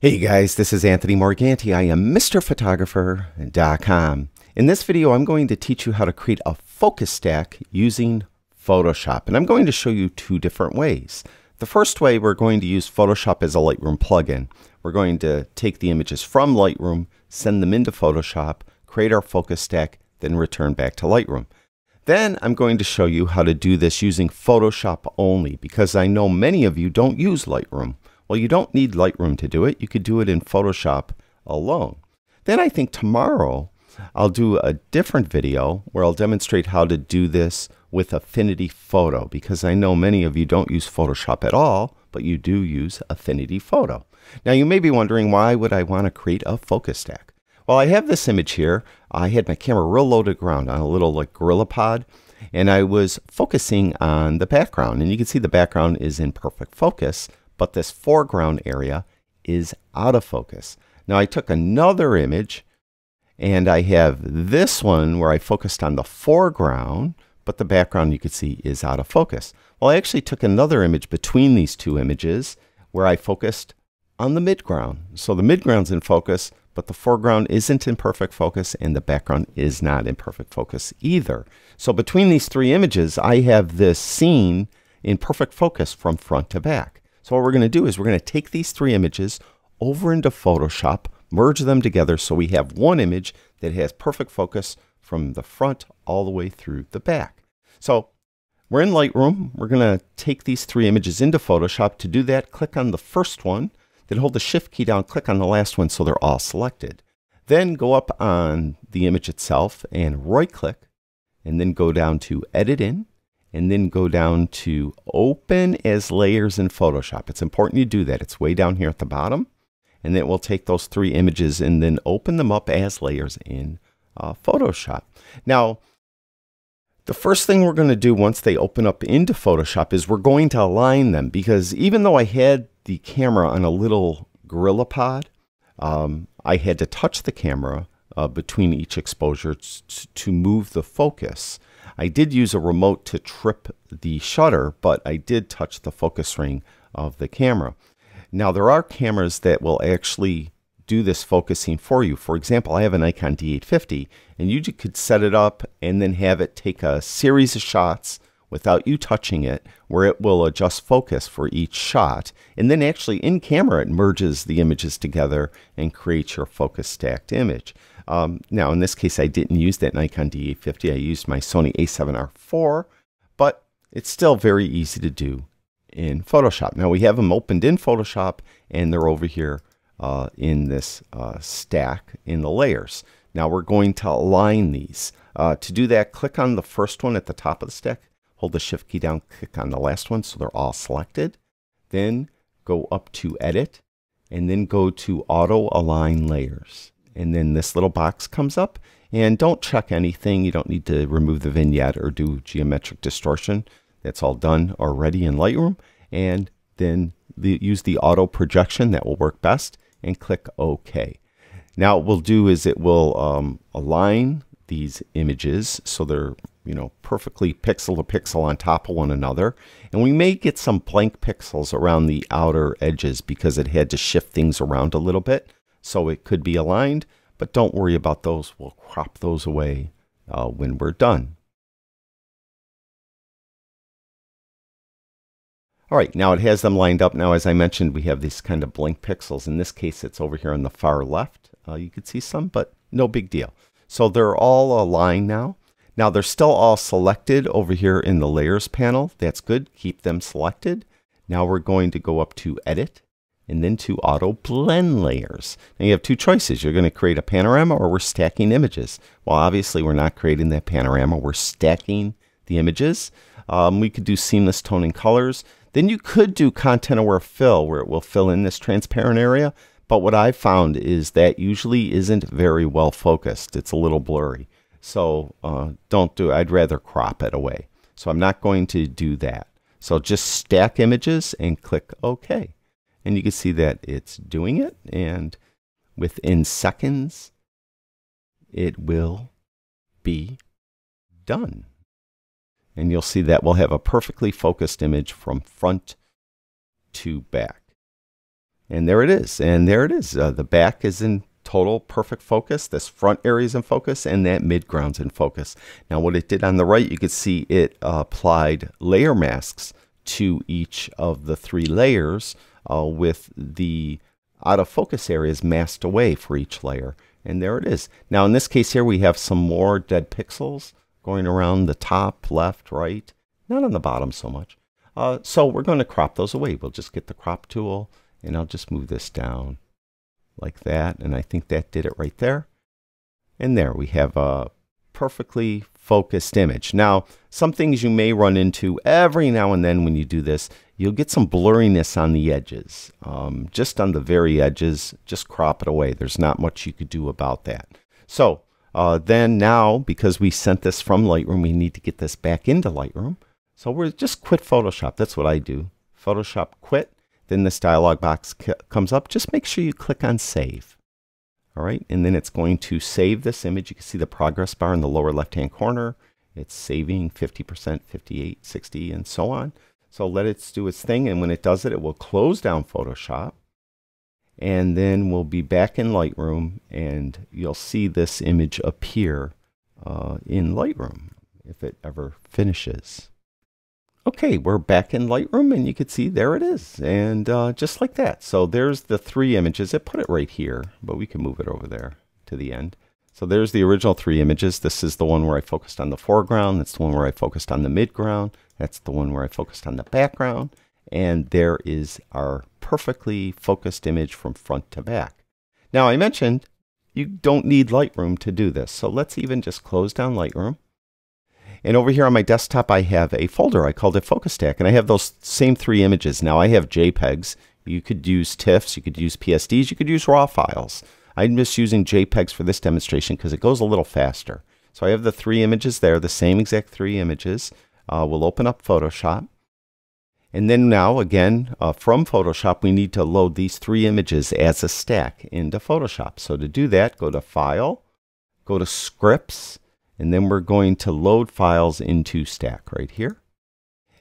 Hey guys, this is Anthony Morganti. I am MrPhotographer.com. In this video, I'm going to teach you how to create a focus stack using Photoshop. And I'm going to show you two different ways. The first way, we're going to use Photoshop as a Lightroom plugin. We're going to take the images from Lightroom, send them into Photoshop, create our focus stack, then return back to Lightroom. Then I'm going to show you how to do this using Photoshop only, because I know many of you don't use Lightroom. Well, you don't need Lightroom to do it. You could do it in Photoshop alone. Then I think tomorrow I'll do a different video where I'll demonstrate how to do this with Affinity Photo, because I know many of you don't use Photoshop at all, but you do use Affinity Photo. Now you may be wondering, why would I want to create a focus stack? Well, I have this image here. I had my camera real low to ground on a little like GorillaPod, and I was focusing on the background, and you can see the background is in perfect focus, but this foreground area is out of focus. Now I took another image and I have this one where I focused on the foreground, but the background you could see is out of focus. Well, I actually took another image between these two images where I focused on the midground. So the midground's in focus, but the foreground isn't in perfect focus and the background is not in perfect focus either. So between these three images, I have this scene in perfect focus from front to back. So what we're going to do is we're going to take these three images over into Photoshop, merge them together so we have one image that has perfect focus from the front all the way through the back. So we're in Lightroom. We're going to take these three images into Photoshop. To do that, click on the first one, then hold the Shift key down, click on the last one so they're all selected. Then go up on the image itself and right-click, and then go down to Edit In, and then go down to Open as Layers in Photoshop. It's important you do that. It's way down here at the bottom. And then we'll take those three images and then open them up as layers in Photoshop. Now, the first thing we're going to do once they open up into Photoshop is we're going to align them, because even though I had the camera on a little GorillaPod, I had to touch the camera between each exposure to move the focus. I did use a remote to trip the shutter, but I did touch the focus ring of the camera. Now there are cameras that will actually do this focusing for you. For example, I have a Nikon D850, and you could set it up and then have it take a series of shots without you touching it, where it will adjust focus for each shot. And then actually in camera, it merges the images together and creates your focus stacked image. Now in this case, I didn't use that Nikon D850. I used my Sony A7R IV, but it's still very easy to do in Photoshop. Now we have them opened in Photoshop, and they're over here in this stack in the layers. Now we're going to align these. To do that, click on the first one at the top of the stack, hold the Shift key down, click on the last one so they're all selected. Then go up to Edit, and then go to Auto Align Layers. And then this little box comes up, and don't check anything. You don't need to remove the vignette or do geometric distortion. That's all done already in Lightroom. And then use the auto projection, that will work best, and click OK. Now what we'll do is it will align these images so they're, you know, perfectly pixel to pixel on top of one another. And we may get some blank pixels around the outer edges because it had to shift things around a little bit. So it could be aligned, but don't worry about those. We'll crop those away when we're done. All right, now it has them lined up. Now, as I mentioned, we have these kind of blank pixels. In this case, it's over here on the far left. You could see some, but no big deal. So they're all aligned now. Now they're still all selected over here in the Layers panel. That's good, keep them selected. Now we're going to go up to Edit, and then to Auto Blend Layers. Now you have two choices. You're going to create a panorama, or we're stacking images. Well, obviously we're not creating that panorama. We're stacking the images. We could do seamless tone and colors. Then you could do content-aware fill, where it will fill in this transparent area. But what I've found is that usually isn't very well focused. It's a little blurry. So don't do it. I'd rather crop it away. So I'm not going to do that. So just stack images and click OK. And you can see that it's doing it, and within seconds, it will be done. And you'll see that we'll have a perfectly focused image from front to back. And there it is. And there it is. The back is in total perfect focus. This front area is in focus, and that mid-ground's in focus. Now, what it did on the right, you could see it applied layer masks to each of the three layers with the out-of-focus areas masked away for each layer. And there it is. Now, in this case here, we have some more dead pixels going around the top, left, right. Not on the bottom so much. So we're going to crop those away. We'll just get the crop tool, and I'll just move this down like that. And I think that did it right there. And there we have a perfectly focused image. Now, some things you may run into every now and then when you do this, you'll get some blurriness on the edges. Just on the very edges, just crop it away. There's not much you could do about that. So then now, because we sent this from Lightroom, we need to get this back into Lightroom. So we're just quit Photoshop. That's what I do. Photoshop quit. Then this dialog box comes up. Just make sure you click on Save. All right, and then it's going to save this image. You can see the progress bar in the lower left-hand corner. It's saving 50%, 58, 60, and so on. So let it do its thing, and when it does it, it will close down Photoshop. And then we'll be back in Lightroom, and you'll see this image appear in Lightroom, if it ever finishes. Okay, we're back in Lightroom, and you can see there it is, and just like that. So there's the three images. It put it right here, but we can move it over there to the end. So there's the original three images. This is the one where I focused on the foreground. That's the one where I focused on the midground. That's the one where I focused on the background. And there is our perfectly focused image from front to back. Now, I mentioned you don't need Lightroom to do this. So let's even just close down Lightroom. And over here on my desktop, I have a folder. I called it Focus Stack, and I have those same three images. Now, I have JPEGs. You could use TIFFs. You could use PSDs. You could use RAW files. I'm just using JPEGs for this demonstration because it goes a little faster. So I have the three images there, the same exact three images. We'll open up Photoshop. And then now, again, from Photoshop, we need to load these three images as a stack into Photoshop. So to do that, go to File, go to Scripts, and then we're going to load files into stack right here.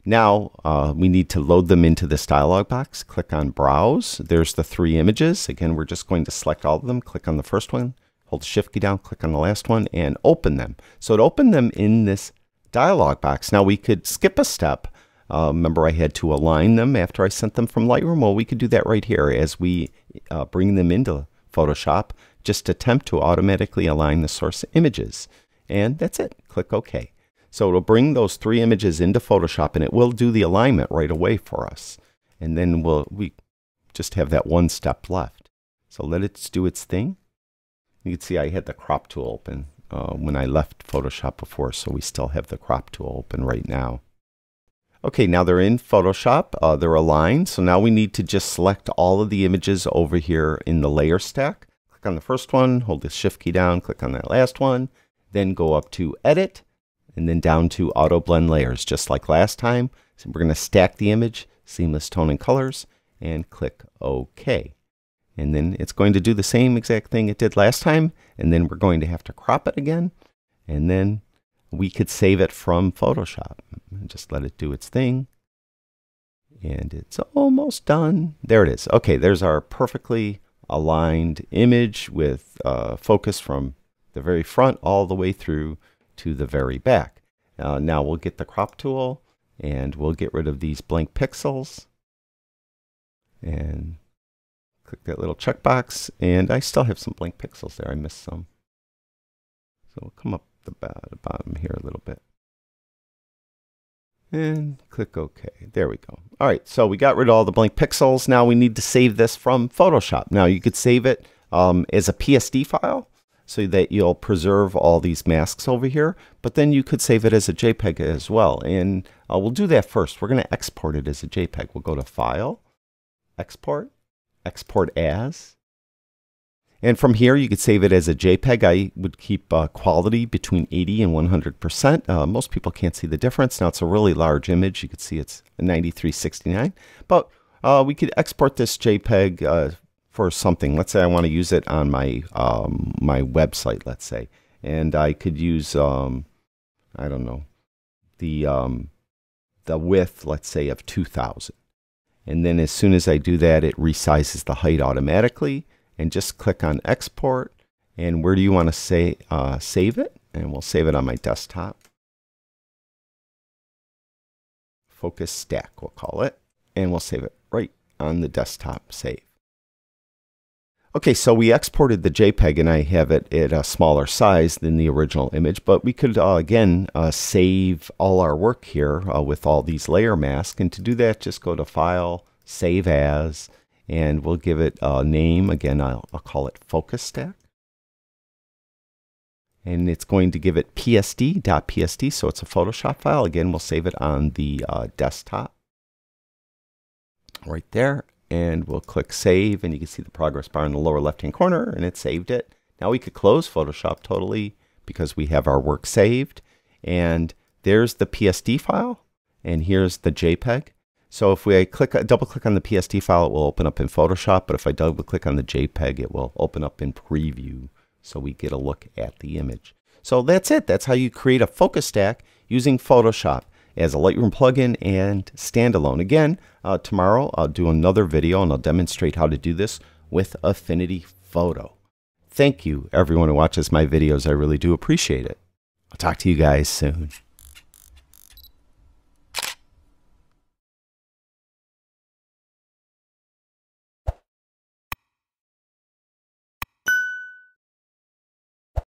Now we need to load them into this dialog box. Click on Browse. There's the three images. Again, we're just going to select all of them. Click on the first one, hold the Shift key down, click on the last one, and open them. So to open them in this dialog box, now we could skip a step. Remember, I had to align them after I sent them from Lightroom. Well, we could do that right here as we bring them into Photoshop. Just attempt to automatically align the source images. And that's it. Click OK. So it'll bring those three images into Photoshop, and it will do the alignment right away for us. And then we just have that one step left. So let it do its thing. You can see I had the crop tool open when I left Photoshop before, so we still have the crop tool open right now. Okay, now they're in Photoshop. They're aligned. So now we need to just select all of the images over here in the layer stack. Click on the first one, hold the Shift key down, click on that last one. Then go up to Edit, and then down to Auto Blend Layers, just like last time. So we're going to stack the image, Seamless Tone and Colors, and click OK. And then it's going to do the same exact thing it did last time, and then we're going to have to crop it again, and then we could save it from Photoshop. Just let it do its thing. And it's almost done. There it is. Okay, there's our perfectly aligned image with focus from the very front all the way through to the very back. Now we'll get the crop tool, and we'll get rid of these blank pixels and click that little checkbox. And I still have some blank pixels there. I missed some. So we'll come up the bottom here a little bit and click OK. There we go. All right, so we got rid of all the blank pixels. Now we need to save this from Photoshop. Now you could save it as a PSD file, so that you'll preserve all these masks over here, but then you could save it as a JPEG as well. And we'll do that first. We're going to export it as a JPEG. We'll go to File, Export, Export As. And from here, you could save it as a JPEG. I would keep quality between 80 and 100%. Most people can't see the difference. Now, it's a really large image. You could see it's 9369. But we could export this JPEG for something. Let's say I want to use it on my my website, let's say, and I could use I don't know, the width, let's say, of 2000, And then as soon as I do that, it resizes the height automatically. And just click on export. And where do you want to save it? And we'll save it on my desktop. Focus stack, we'll call it. And we'll save it right on the desktop, save. Okay, so we exported the JPEG, and I have it at a smaller size than the original image, but we could, again, save all our work here with all these layer masks. And to do that, just go to File, Save As, and we'll give it a name. Again, I'll call it Focus Stack. And it's going to give it psd.psd, so it's a Photoshop file. Again, we'll save it on the desktop right there. And we'll click Save, and you can see the progress bar in the lower left-hand corner, and it saved it. Now we could close Photoshop totally because we have our work saved. And there's the PSD file, and here's the JPEG. So if we double-click on the PSD file, it will open up in Photoshop, but if I double-click on the JPEG, it will open up in Preview, so we get a look at the image. So that's it. That's how you create a focus stack using Photoshop as a Lightroom plugin and standalone. Again, tomorrow I'll do another video and I'll demonstrate how to do this with Affinity Photo. Thank you, everyone who watches my videos. I really do appreciate it. I'll talk to you guys soon.